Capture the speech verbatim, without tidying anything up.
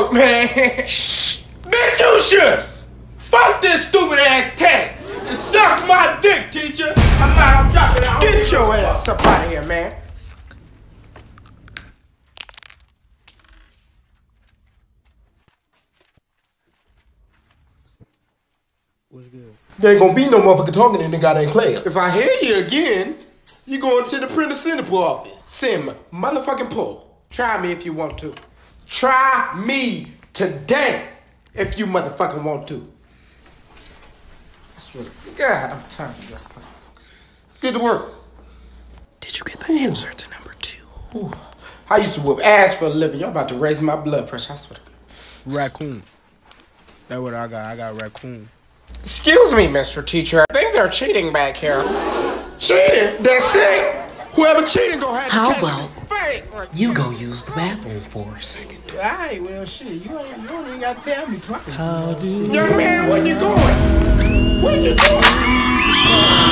broke, man. Shh. Bitch, you should. Fuck this stupid ass test. And suck my dick, teacher. I'm out. I'm dropping out. Get your ass up out of here, man. What's good? There ain't gonna be no motherfucker talking to the goddamn class. If I hear you again, you going to the printer Singapore office. Sim, motherfucking pull. Try me if you want to. Try me today if you motherfucking want to. I swear to God, I'm tired of this motherfucker. Get to work. Did you get the answer to number two? Ooh. I used to whoop ass for a living. Y'all about to raise my blood pressure. I swear to God. Raccoon. That's what I got. I got raccoon. Excuse me, Mister Teacher. I think they're cheating back here. Cheating? That's it. Whoever cheating gonna have to How about like, you go use the bathroom for a second? Alright, well, shit. You don't, you don't even gotta tell me twice. How do Young man, where you going? Where you going?